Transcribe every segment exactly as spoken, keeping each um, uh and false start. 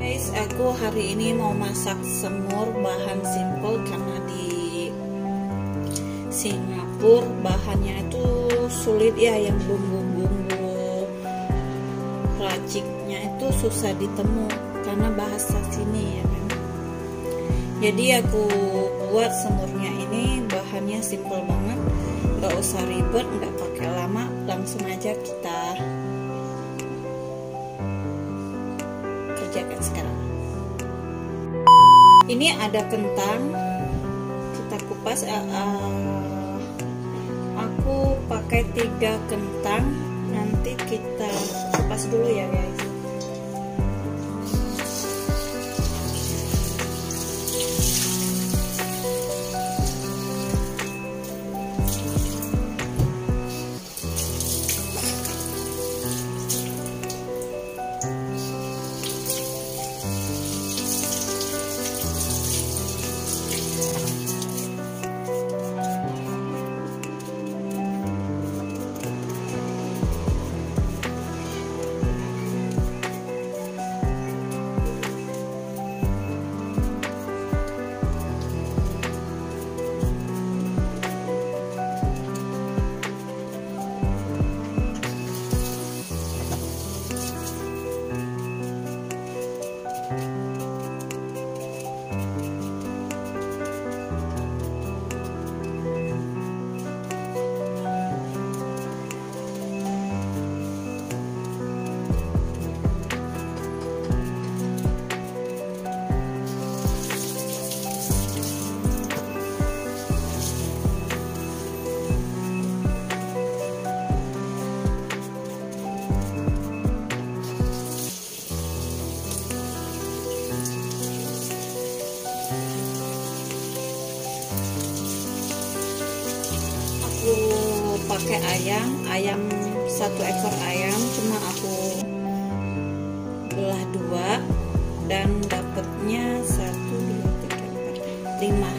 Guys, aku hari ini mau masak semur bahan simple karena di Singapura bahannya itu sulit ya, yang bumbu-bumbu raciknya itu susah ditemu karena bahasa sini ya. Jadi aku buat semurnya ini bahannya simple banget, nggak usah ribet, nggak pakai lama, langsung aja kita kerjakan sekarang. Ini ada kentang, kita kupas. Uh, uh, aku pakai tiga kentang, nanti kita kupas dulu ya guys. Pakai ayam, ayam satu ekor ayam cuma aku belah dua dan dapatnya satu dua tiga empat lima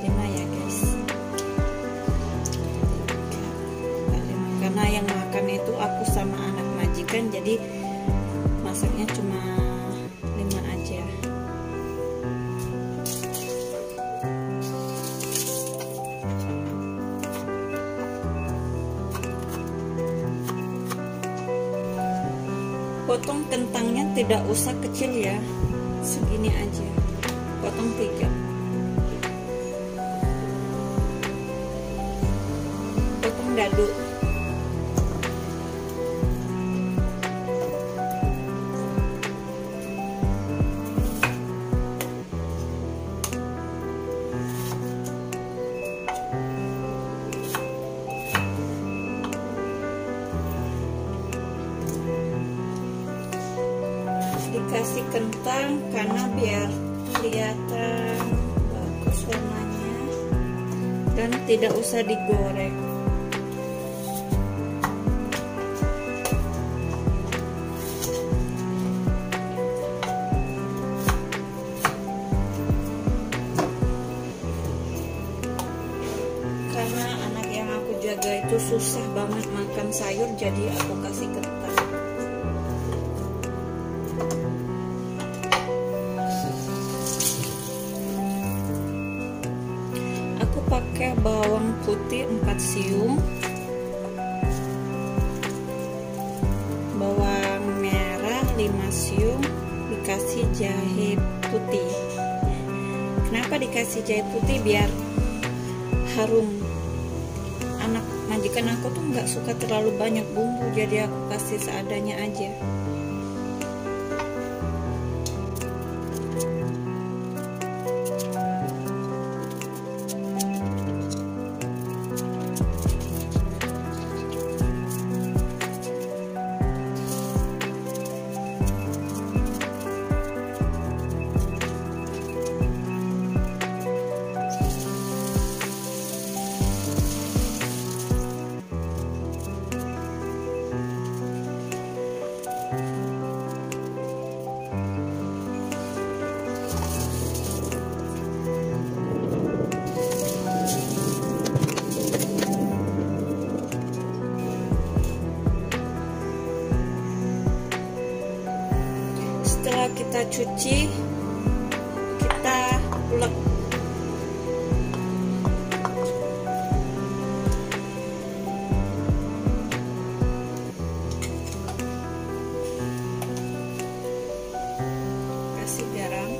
lima ya guys, tiga, empat, lima. Karena yang makan itu aku sama anak majikan, jadi masaknya cuma lima aja. Potong kentangnya tidak usah kecil ya, segini aja, potong tiga. Potong dadu. Dikasih kentang karena biar kelihatan bagus warnanya dan tidak usah digoreng. Karena anak yang aku jaga itu susah banget makan sayur, jadi aku kasih kentang. Pakai bawang putih empat siung, bawang merah lima siung, dikasih jahe putih. Kenapa dikasih jahe putih? Biar harum. Anak majikan aku tuh nggak suka terlalu banyak bumbu, jadi aku kasih seadanya aja. cuci, kita ulek. Kasih garam.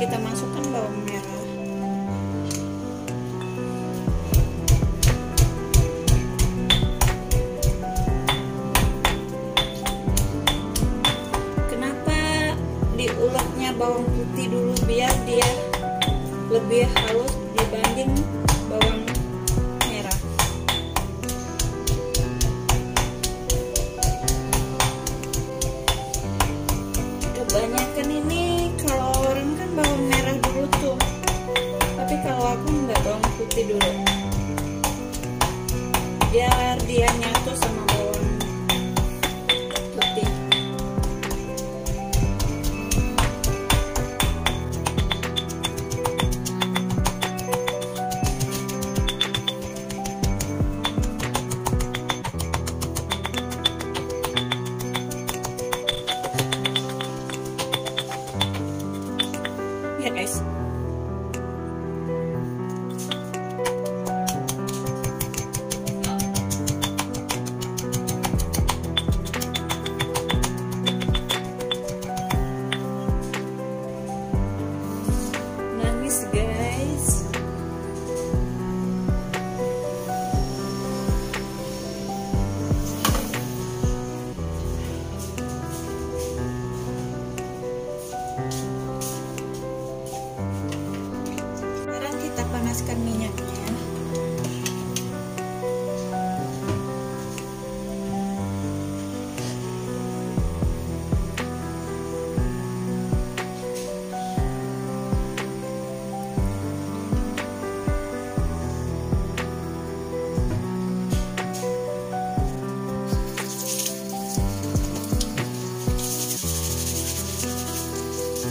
Kita masukkan bawang merah, kenapa diuleknya bawang putih dulu biar dia lebih halus dibanding bawang merah. Kebanyakan ini putih dulu biar dia nyatu sama bawang putih. Ya guys, guys, sekarang kita panaskan minyaknya.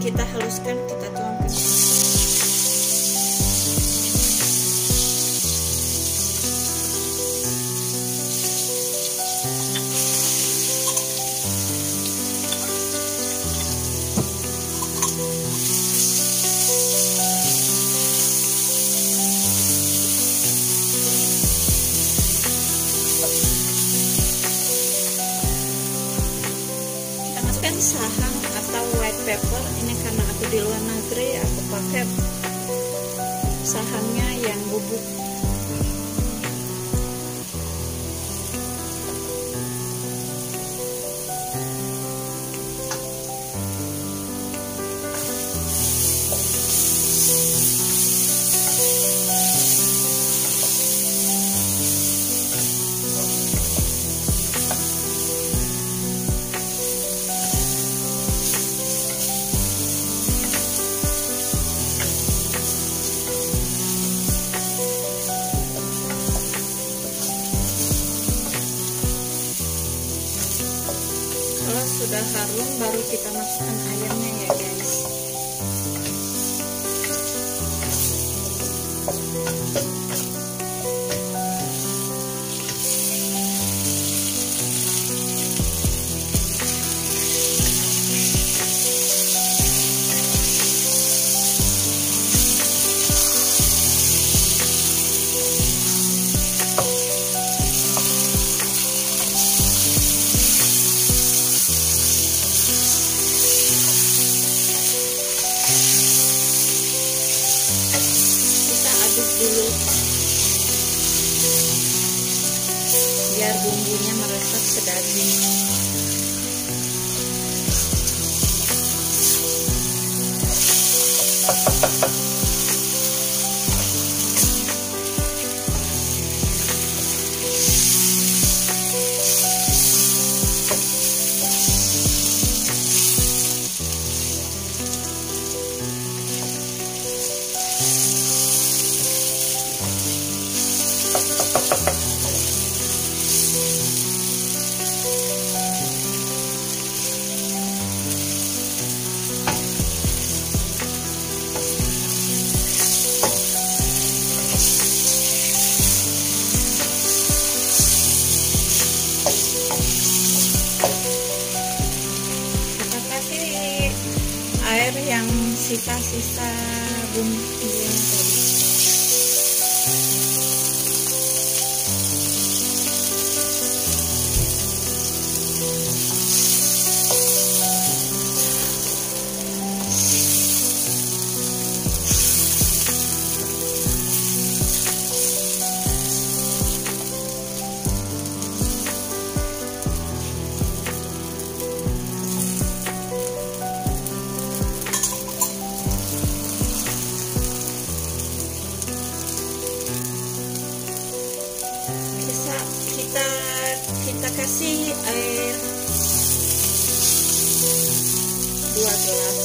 Kita haluskan, kita tuangkan. Kita masukkan sahang atau white pepper. Ini karena aku di luar negeri, aku pakai sahamnya yang bubuk. sudah harum baru kita masukkan ayamnya ya guys. Biar bumbunya meresap ke daging. Air yang sisa-sisa bumbu yang tadi. Kasih air dua gelas.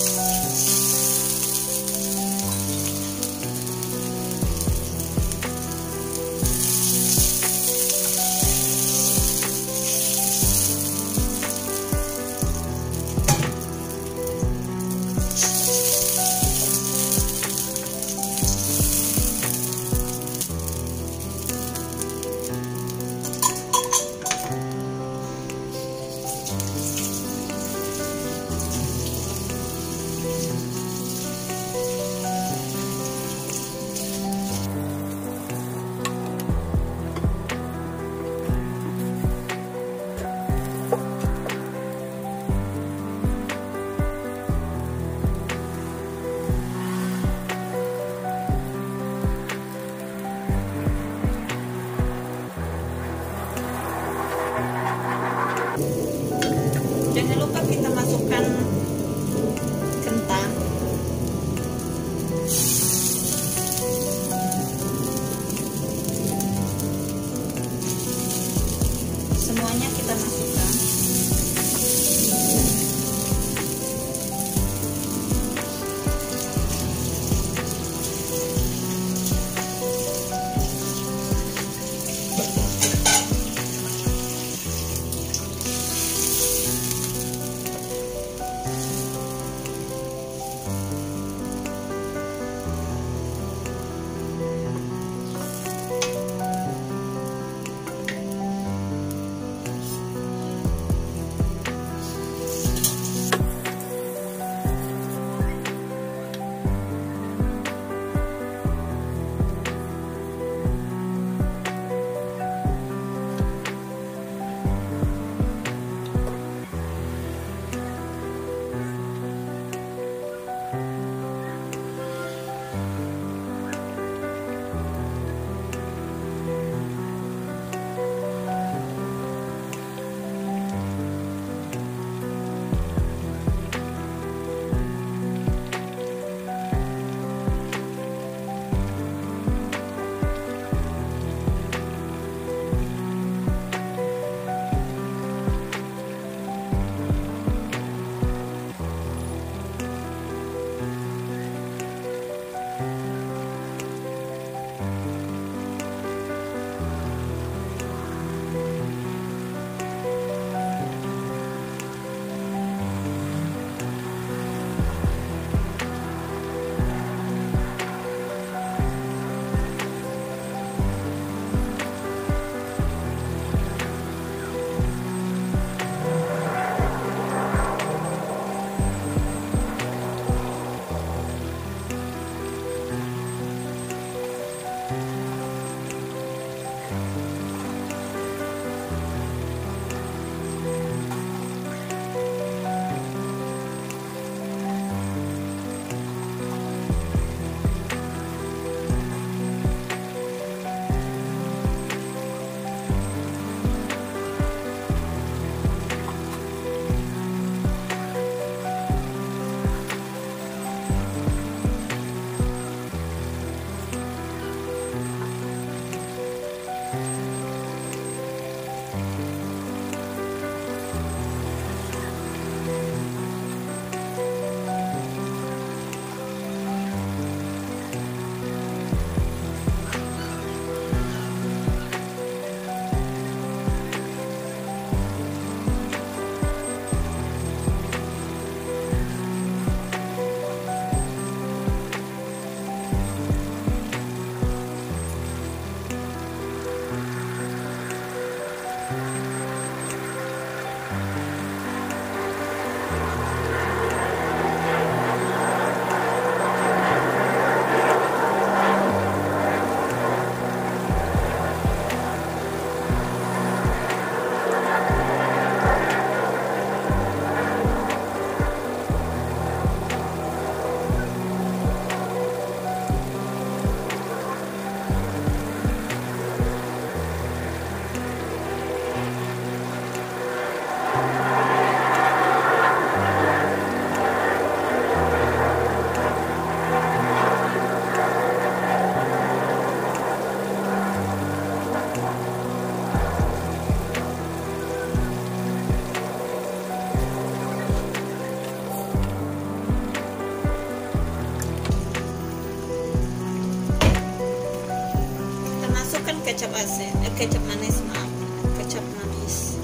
kecap asin, eh, kecap manis maaf, kecap manis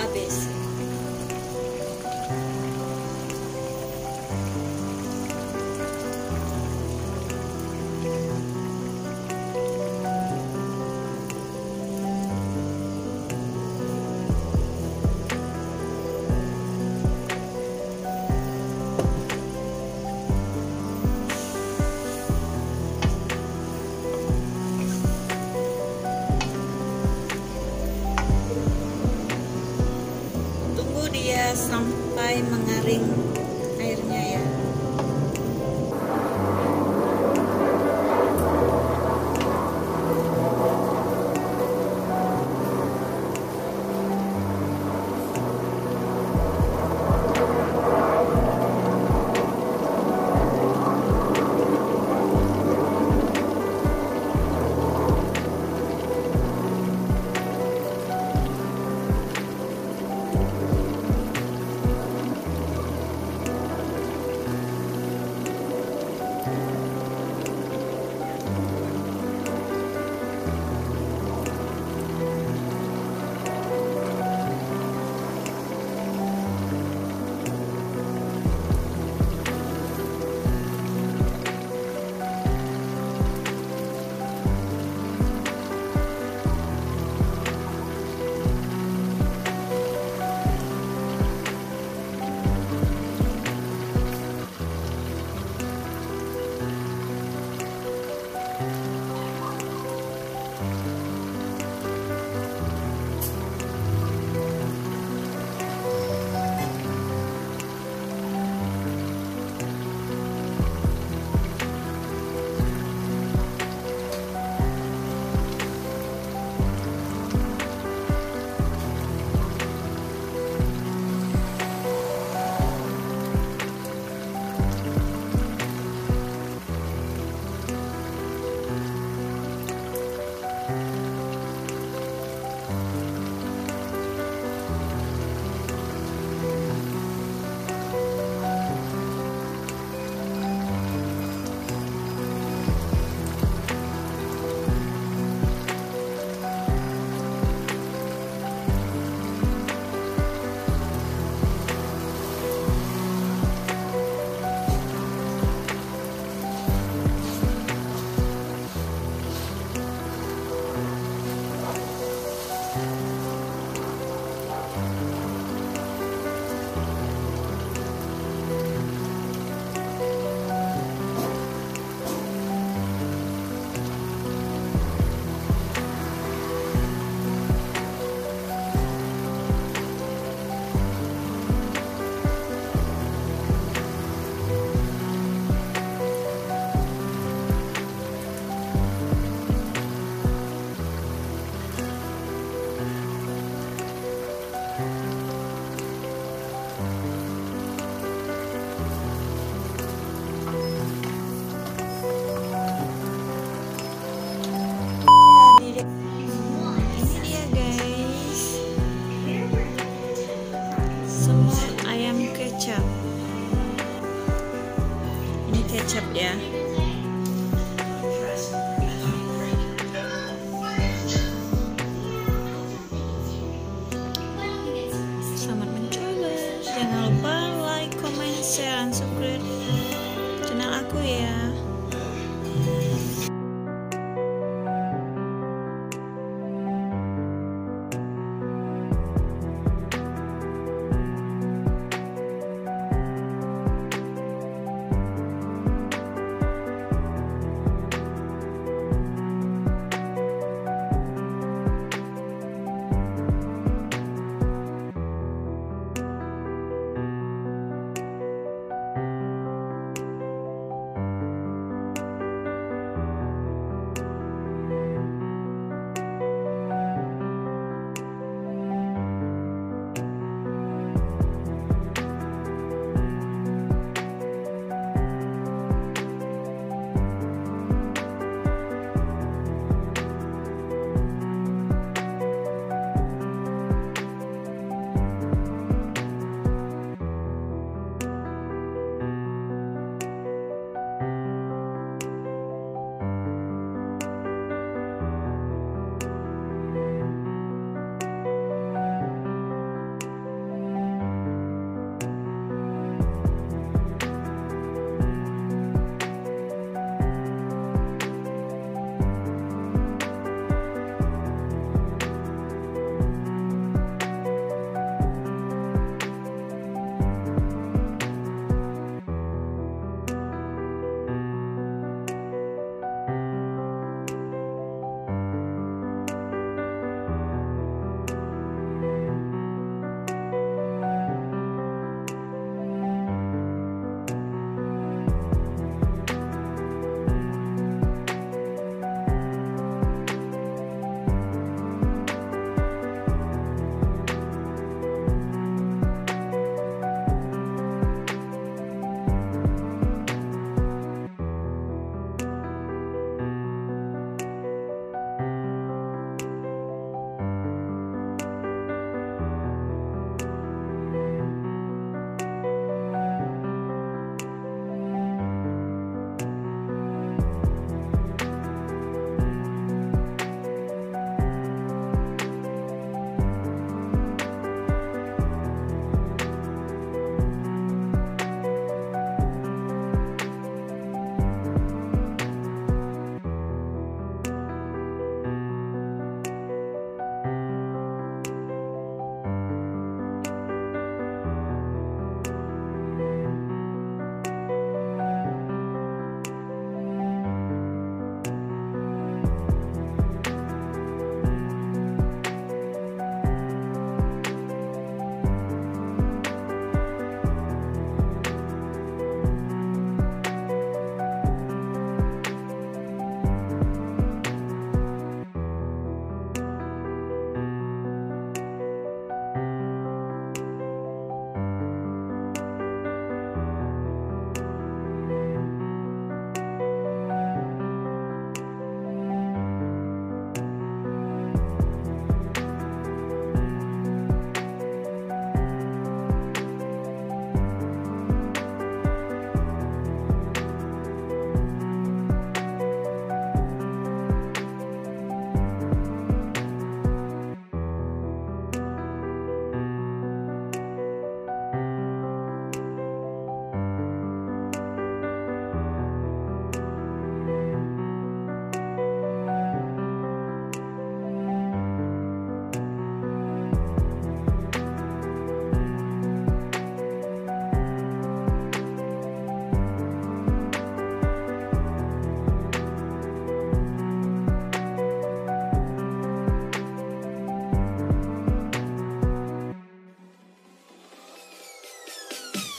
habis. Sampai mengering airnya ya. Kecap ya. Selamat mencoba. Jangan lupa like, comment, share, dan subscribe channel aku ya.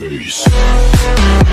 face.